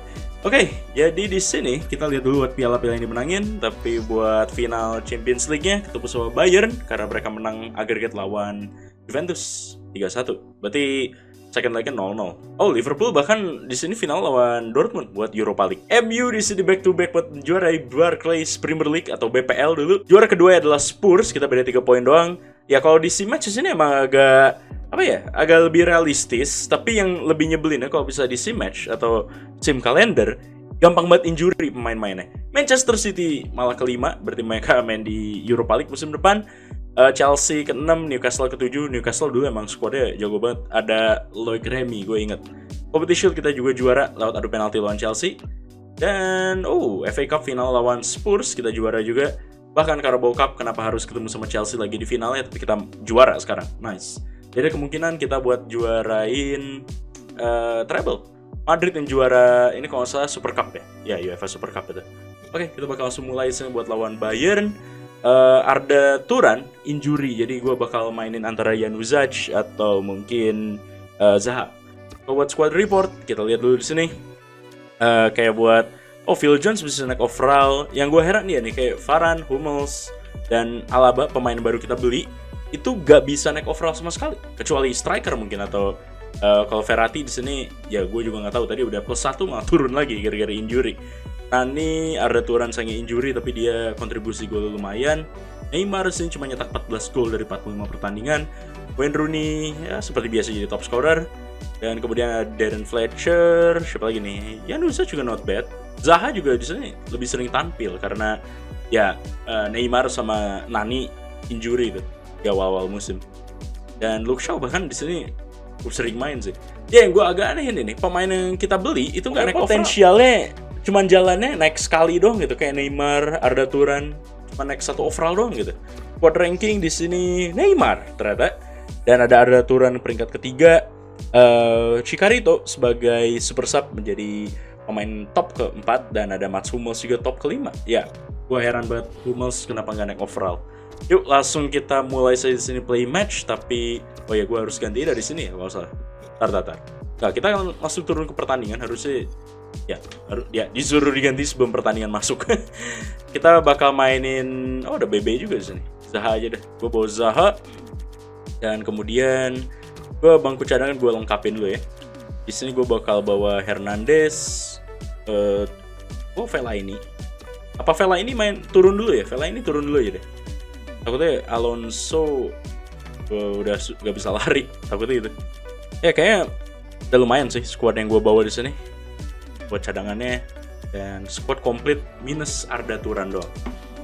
Oke, jadi di sini kita lihat dulu buat piala-piala yang dimenangin, tapi buat final Champions League-nya ketemu sama Bayern karena mereka menang agregat lawan Juventus 3-1. Berarti second leg-nya 0-0. Oh, Liverpool bahkan di sini final lawan Dortmund buat Europa League. MU di sini back to back buat juara Barclays Premier League atau BPL dulu. Juara kedua adalah Spurs, kita beda 3 poin doang. Ya kalau di match ini emang agak apa ya, agak lebih realistis, tapi yang lebih nyebelin ya kalau bisa di sim match atau sim kalender gampang banget injury pemain-mainnya. Manchester City malah ke-5, berarti mereka main di Europa League musim depan. Chelsea ke-6, Newcastle ke-7. Newcastle dulu emang squadnya jago banget, ada Loic Remy gue inget. Competition kita juga juara lewat adu penalti lawan Chelsea, dan oh FA Cup final lawan Spurs kita juara juga. Bahkan Carabao Cup kenapa harus ketemu sama Chelsea lagi di finalnya, tapi kita juara sekarang. Nice. Jadi kemungkinan kita buat juarain treble. Madrid yang juara ini kalau nggak salah Super Cup ya. Ya UEFA Super Cup itu. Oke, kita bakal langsung mulai sih buat lawan Bayern. Arda Turan injury, jadi gue bakal mainin antara Januzaj atau mungkin Zaha. buat squad report, kita lihat dulu di sini. Kayak buat, Phil Jones bisa naik overall. Yang gue heran nih kayak Varane, Hummels, dan Alaba, pemain baru kita beli, itu gak bisa naik overall sama sekali. Kecuali striker mungkin, atau kalau Verratti di sini, ya gue juga nggak tahu, tadi udah plus 1 malah turun lagi gara-gara injury. Nani, Arda Turan sayangnya injury, tapi dia kontribusi gol lumayan. Neymar sini cuma nyetak 14 gol dari 45 pertandingan. Wayne Rooney ya seperti biasa jadi top scorer. Dan kemudian Darren Fletcher, siapa lagi nih? Januzaj juga not bad. Zaha juga di sini lebih sering tampil karena ya Neymar sama Nani injury itu di awal-awal musim. Dan Luke Shaw bahkan di sini sering main sih. Ya yang gue agak aneh ini nih, pemain yang kita beli itu nggak naik potensialnya, cuman jalannya naik sekali doang gitu, kayak Neymar, Arda Turan cuma naik 1 overall doang gitu. Squad ranking di sini Neymar ternyata, dan ada Arda Turan peringkat ketiga. Cicarito sebagai super sub menjadi pemain top keempat, dan ada Mats Hummels juga top kelima. Ya, gue heran banget Hummels kenapa nggak naik overall. Yuk langsung kita mulai saja di sini play match, tapi oh ya gue harus ganti dari sini ya kalau salah. Tar. Nah kita akan langsung turun ke pertandingan, harusnya ya disuruh diganti sebelum pertandingan masuk. Kita bakal mainin, oh ada Bebe juga di sini. Zaha aja deh, gue bawa Zaha, dan kemudian gue bangku cadangan gue lengkapin dulu ya. Di sini gue bakal bawa Hernandez, Fellaini. Apa Fellaini main turun dulu ya? Fellaini turun dulu aja deh. Takutnya Alonso udah gak bisa lari, takutnya gitu. Ya kayaknya udah lumayan sih squad yang gue bawa di sini buat cadangannya, dan squad komplit minus Arda Turan doang.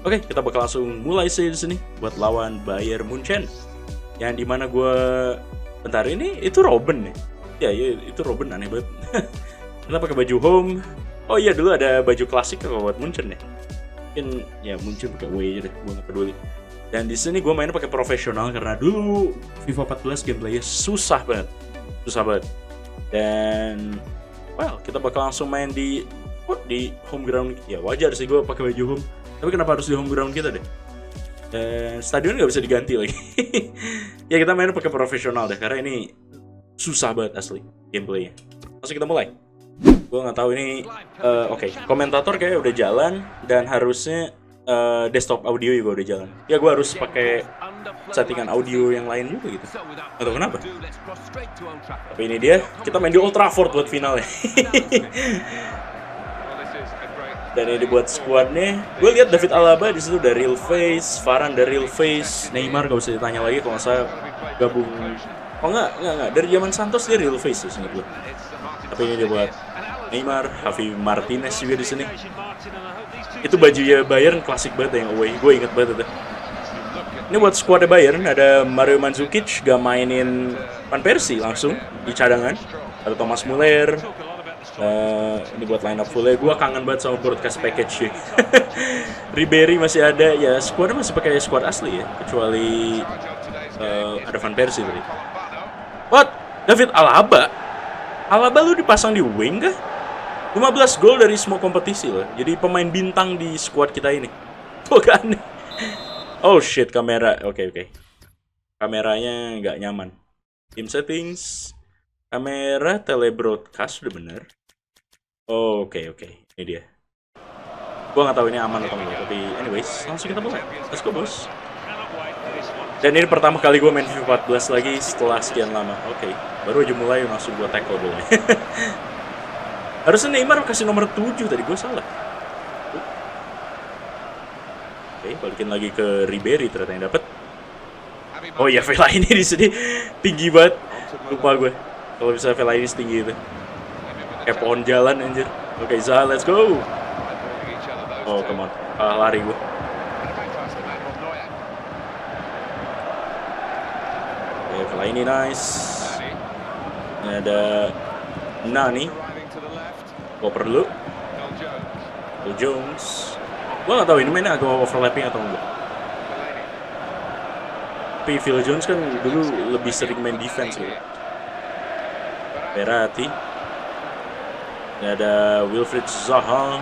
Oke, kita bakal langsung mulai sih di sini buat lawan Bayern Munchen. Yang dimana gue bentar ini itu Robben nih. Ya itu Robben aneh banget. Kenapa pakai baju home? Oh iya dulu ada baju klasik kalau buat Munchen ya. Mungkin ya Munchen pakai way aja deh, gue nggak peduli. Dan di sini gue mainnya pakai profesional karena dulu FIFA 14 gameplaynya susah banget. Dan well kita bakal langsung main di home ground. Ya wajar sih gue pakai baju home. Tapi kenapa harus di home ground kita deh? Dan stadion nggak bisa diganti lagi. Ya kita mainnya pakai profesional deh karena ini susah banget asli gameplaynya. Langsung kita mulai. Gue nggak tahu ini oke. Komentator kayaknya udah jalan, dan harusnya desktop audio juga udah jalan. Ya gue harus pakai settingan audio yang lain juga gitu, nggak tahu kenapa. Tapi ini dia, kita main di Old Trafford buat finalnya. Dan ini dibuat squadnya. Gue lihat David Alaba di situ udah real face, Varane udah real face, Neymar gak usah ditanya lagi kalau saya gabung. Oh enggak, dari zaman Santos dia real face sih menurut gue. Tapi ini dia buat Neymar, Javi Martinez juga di sini. Itu bajunya Bayern klasik banget yang away, gue inget banget itu. Ini buat squadnya Bayern ada Mario Mandzukic, gak mainin Van Persie langsung di cadangan, ada Thomas Muller. Ini buat line up fullnya. Gue kangen banget sama broadcast package. Ribery masih ada ya, squadnya masih pakai squad asli ya, kecuali ada Van Persie tadi. What? David Alaba? Alaba lu dipasang di wing kah? 15 gol dari semua kompetisi loh. Jadi pemain bintang di squad kita ini. Tuh kan. Oh shit kamera. Oke. Kameranya nggak nyaman. Team settings. Kamera telebroadcast udah bener. Oke. Ini dia. Gue nggak tahu ini aman atau enggak, tapi anyways, langsung kita mulai. Let's go, bos. Dan ini pertama kali gue main FIFA 14 lagi setelah sekian lama. Oke. Baru aja mulai langsung gue tackle dulu. Harusnya Neymar kasih nomor 7 tadi, gue salah. Oke, balikin lagi ke Ribery ternyata yang dapet. Oh iya, Fellaini di sini tinggi banget. Lupa gue kalau bisa Fellaini setinggi itu. Kayak pohon jalan anjir. Oke, Zaha, let's go. Oh, come on. Lari gue. Oke, Fellaini nice. Ini ada Nani. Gue perlu Phil Jones. Gue gak tau ini mainnya agak overlapping atau enggak. Tapi Phil Jones kan dulu lebih sering main defense gitu. Verratti. Ini ada Wilfried Zaha.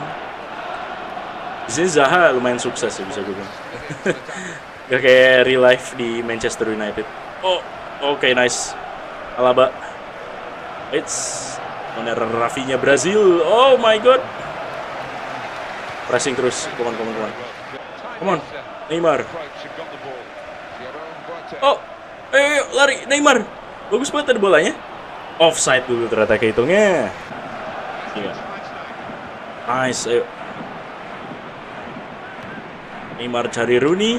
Di sini Zaha lumayan sukses ya, bisa gue bilang. Gak kayak real life di Manchester United. Oh, oke, nice. Alaba. It's benar Rafinya Brazil. Oh my god. Pressing terus. Come on, come on, come on. Come on, Neymar. Oh, ayo, lari Neymar. Bagus banget tadi bolanya. Offside dulu ternyata kehitungnya. Nice, ayo. Neymar cari Rooney.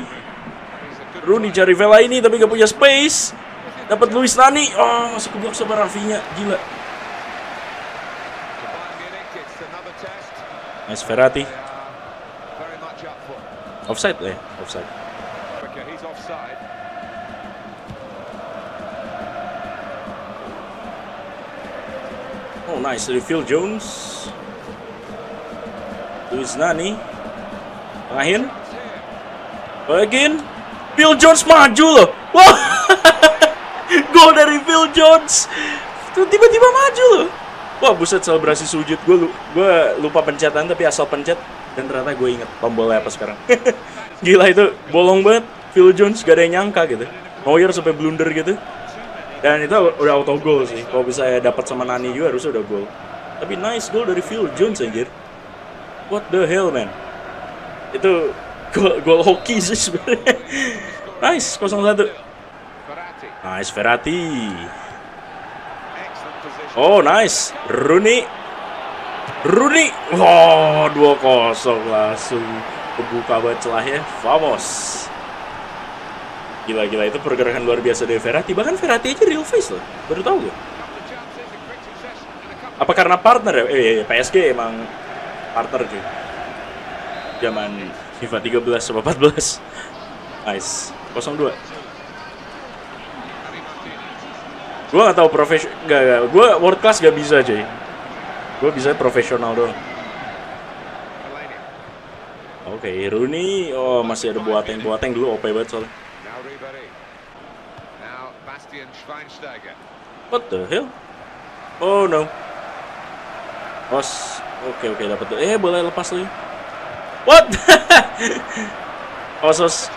Rooney cari Fellaini tapi gak punya space. Dapat Luis Nani. Oh, masuk ke blok sama Rafinya. Gila. Nice Verratti. Offside ya, offside. Oh nice, dari Phil Jones. Luis Nani. Terakhir. Again. Phil Jones maju loh. Wah. Gol dari Phil Jones. Tiba-tiba maju loh. Wah buset, selebrasi sujud. Gue lupa pencetan tapi asal pencet. Dan ternyata gue inget tombolnya apa sekarang. Gila itu, bolong banget. Phil Jones gak ada yang nyangka gitu. Neuer sampai blunder gitu. Dan itu udah auto goal sih. Kalau bisa dapat sama Nani juga harusnya udah goal. Tapi nice goal dari Phil Jones anjir. What the hell man. Itu gol hoki sih sebenernya. Nice, 0-1. Nice Verratti. Oh nice, Rooney, oh 2-0 langsung kebuka banget celahnya, vamos. Gila-gila itu pergerakan luar biasa dari Verratti, bahkan Verratti aja real face loh, baru tahu gue. Apa karena partner ya? PSG emang partner cuy. Zaman FIFA 13 sama 14. Nice, 0-2. Gue gak tau profesional, gak, gue world class gak bisa cuy. Gue bisa profesional doang. Oke, Rooney. Oh, masih ada Boateng dulu OP banget soalnya. What the hell? Oh no. Os. Oke, dapat. Boleh lepas lagi. What? Os.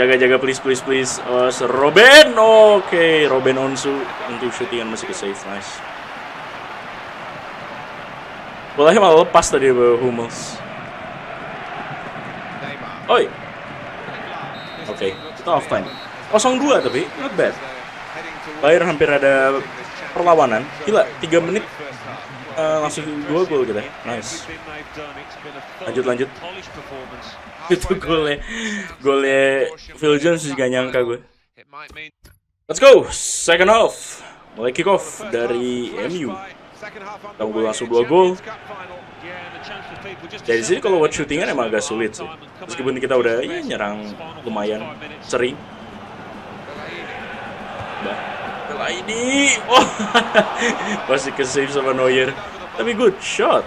Jaga-jaga please. Os Robben. Oke, Robben Onsu untuk shootingan masih ke save. Nice. Bolanya malah lepas tadi Hummels. Oi. Oke, kita off time. 0-2 tapi, not bad. Bayern hampir ada perlawanan. Gila, 3 menit langsung 2 gol kita. Nice. Lanjut. Itu golnya Phil Jones juga nyangka gue. Let's go, second half. Mulai kick off dari MU. Tahu gue langsung 2 gol. Dari sini kalau buat shootingan emang agak sulit sih. Meskipun kita udah nyerang lumayan sering. Fellaini. Oh. Masih ke-save sama Neuer. Tapi good shot.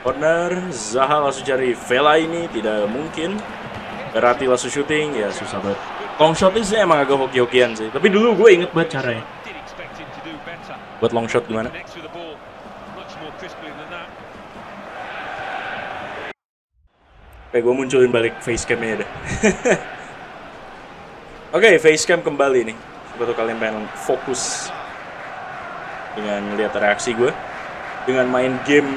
Corner. Zaha langsung cari Fellaini. Tidak mungkin. Berarti langsung shooting. Ya susah banget. Long shotnya sih emang agak hoki-hokian sih. Tapi dulu gue inget banget caranya. Buat long shot gimana? Oke, gue munculin balik facecamnya deh. Oke, facecam kembali nih. Coba kalian pengen fokus dengan lihat reaksi gue dengan main game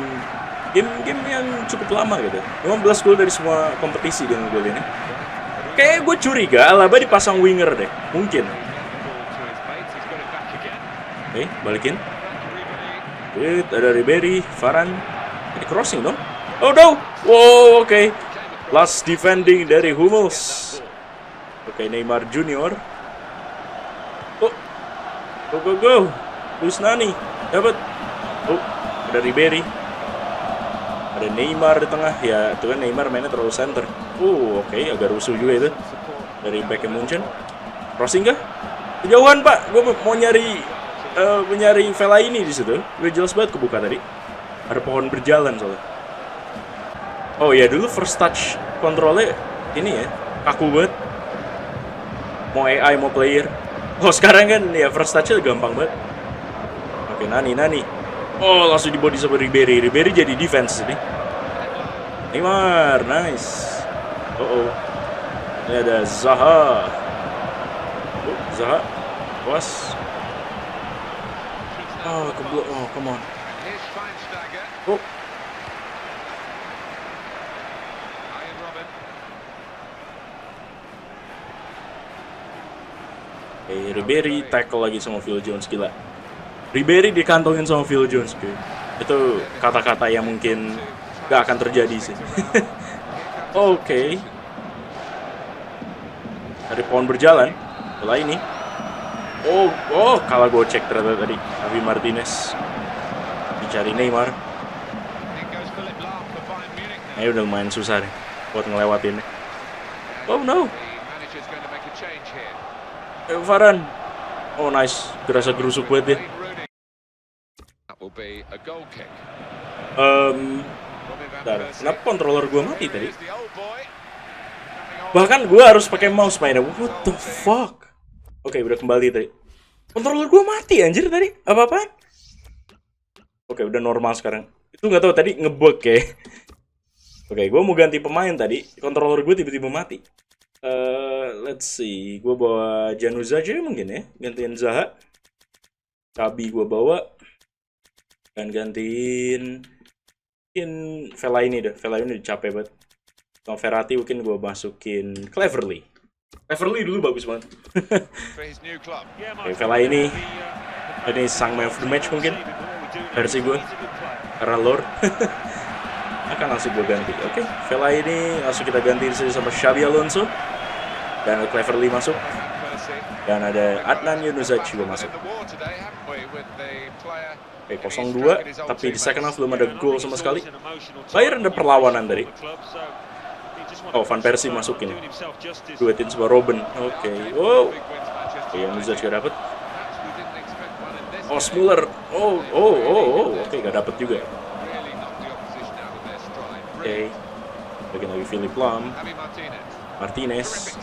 yang cukup lama gitu. 15 gol dari semua kompetisi dengan gol ini. Kayaknya gue curiga Alaba dipasang winger deh, mungkin. Oke, balikin. Wait, ada Ribery, Varane. Ini crossing dong. Oh no. Wow, oke. Last defending dari Hummels. Oke, Neymar Junior. Oh. Go. Luis Nani. Dapat. Oh, ada Ribery. Ada Neymar di tengah. Ya, itu kan Neymar mainnya terlalu center. Oke, agak rusuh juga itu. Dari Bayern Munchen. Crossing kah? Kejauhan, Pak. Gue mau nyari Fellaini di situ. Gue jelas banget kebuka tadi. Ada pohon berjalan soalnya. Oh ya, dulu first touch kontrolnya ini ya, kaku banget. Mau AI mau player. Oh sekarang kan ya first touchnya gampang banget. Oke, Nani. Oh langsung dibody sama Ribery jadi defense ini. Neymar, nice. Ini ada Zaha. Zaha. Was. Oh, complete. Oh, come on. Oh. Okay, Ribery tackle lagi sama Phil Jones, gila. Ribery dikantongin sama Phil Jones, okay. Itu kata-kata yang mungkin gak akan terjadi sih. Oke. Dari pohon berjalan, bola ini. Oh, kalah gocek ternyata tadi. Javi Martinez dicari Neymar. Ini udah lumayan susah nih buat ngelewatinnya. Oh no. Varane. Oh nice, gerasa gerusuk banget ya. Kenapa controller gue mati tadi? Bahkan gue harus pakai mouse mainnya. What the fuck? Oke, udah kembali tadi. Controller gue mati anjir tadi. Apa-apaan? Oke, udah normal sekarang. Itu nggak tahu tadi ngebug ya. Oke, gue mau ganti pemain tadi. Controller gue tiba-tiba mati. Let's see, gue bawa Januzaj aja mungkin ya, gantiin Zaha. Kabi gue bawa, dan gantiin mungkin Fellaini udah capek banget. Tom Verratti mungkin gue masukin Cleverly dulu bagus banget. Okay, Fellaini ini sang man of the match mungkin versi gue karena Lord. Akan langsung gue ganti. Oke, Fellaini langsung kita ganti sama Xabi Alonso. Dan Cleverly masuk. Dan ada Adnan Januzaj juga masuk. Oke, 0-2. Tapi di second half belum ada gol sama sekali. Bayern ada perlawanan tadi. Oh, Van Persie masukin. Duetin sama Robben. Oke, wow. Januzaj gak dapet. Oh, Smuller. Oh. Oke, gak dapet juga. Oke, bagian lagi Philip Lahm. Martinez.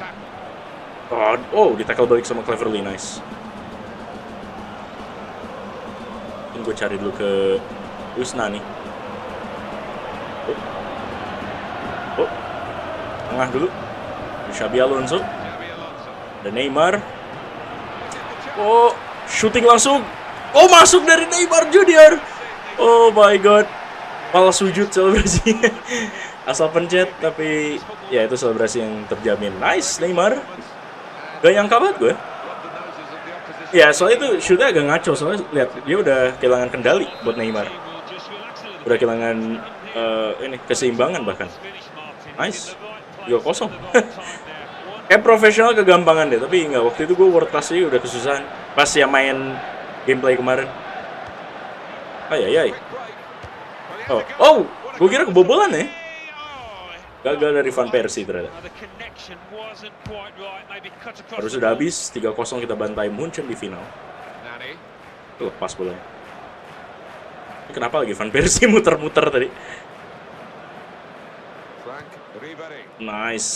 Oh, ditackle balik sama Cleverly, nice. Ini gue cari dulu ke Usna nih. Oh. Tengah dulu. Xabi Alonso. Dan Neymar. Oh, shooting langsung. Oh, masuk dari Neymar Junior. Oh my god. Malah sujud selebrasinya. Asal pencet, tapi ya itu selebrasi yang terjamin. Nice, Neymar. Gak nyangka banget gue. Ya, soalnya itu shootnya agak ngaco. Soalnya lihat dia udah kehilangan kendali buat Neymar. Udah kehilangan ini keseimbangan bahkan. Nice. 2-0. Kayak profesional kegampangan deh. Tapi nggak, waktu itu gue world class aja udah kesusahan. Pas ya main gameplay kemarin. Ayayay. Oh, gue kira kebobolan ya. Gagal dari Van Persie ternyata. Harus sudah habis. 3-0 kita bantai Munchen di final. Lepas bolanya. Kenapa lagi Van Persie muter-muter tadi? Nice.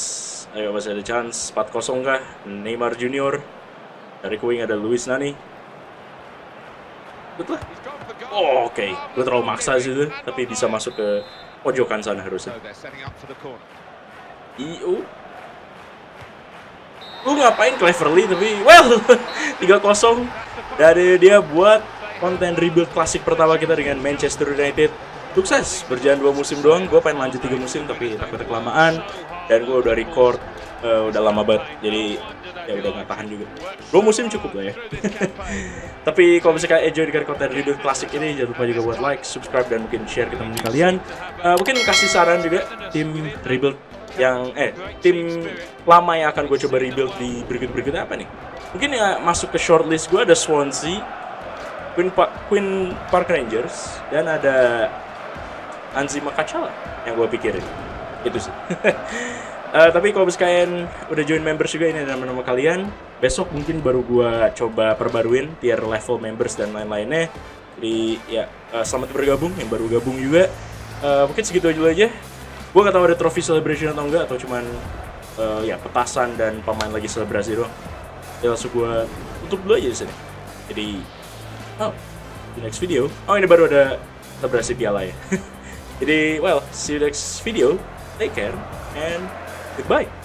Ayo masih ada chance. 4-0 kah? Neymar Junior. Dari wing ada Luis Nani. Betul lah. Oh, oke. Gue terlalu maksa sih itu. Tapi bisa masuk ke pojokan sana harusnya. IO. Lu ngapain Cleverly tapi well 3-0 dari dia buat konten rebuild klasik pertama kita dengan Manchester United. Sukses berjalan 2 musim doang. Gue pengen lanjut 3 musim tapi takut kelamaan dan gue udah record udah lama banget. Jadi ya udah nggak tahan juga. 2 musim cukup lah ya. Tapi kalau misalkan enjoy dengan konten rebuild klasik ini, jangan lupa juga buat like, subscribe, dan mungkin share ke teman kalian. Mungkin kasih saran juga tim rebuild yang tim lama yang akan gue coba rebuild di berikut-berikutnya apa nih. Mungkin ya masuk ke shortlist gue ada Swansea, Queen Park Rangers, dan ada Anzi Makacala yang gue pikirin itu sih. Tapi kalau kalian udah join members juga, ini nama-nama kalian. Besok mungkin baru gua coba perbaruin tier level members dan lain-lainnya. Jadi ya selamat bergabung yang baru gabung juga. Mungkin segitu aja dulu aja. Gua nggak tahu ada trophy celebration atau enggak, atau cuman ya petasan dan pemain lagi selebrasi doang. Ya langsung gua tutup dulu aja di sini. Jadi di next video. Oh, ini baru ada selebrasi piala ya. Jadi well, see you next video. Take care and goodbye.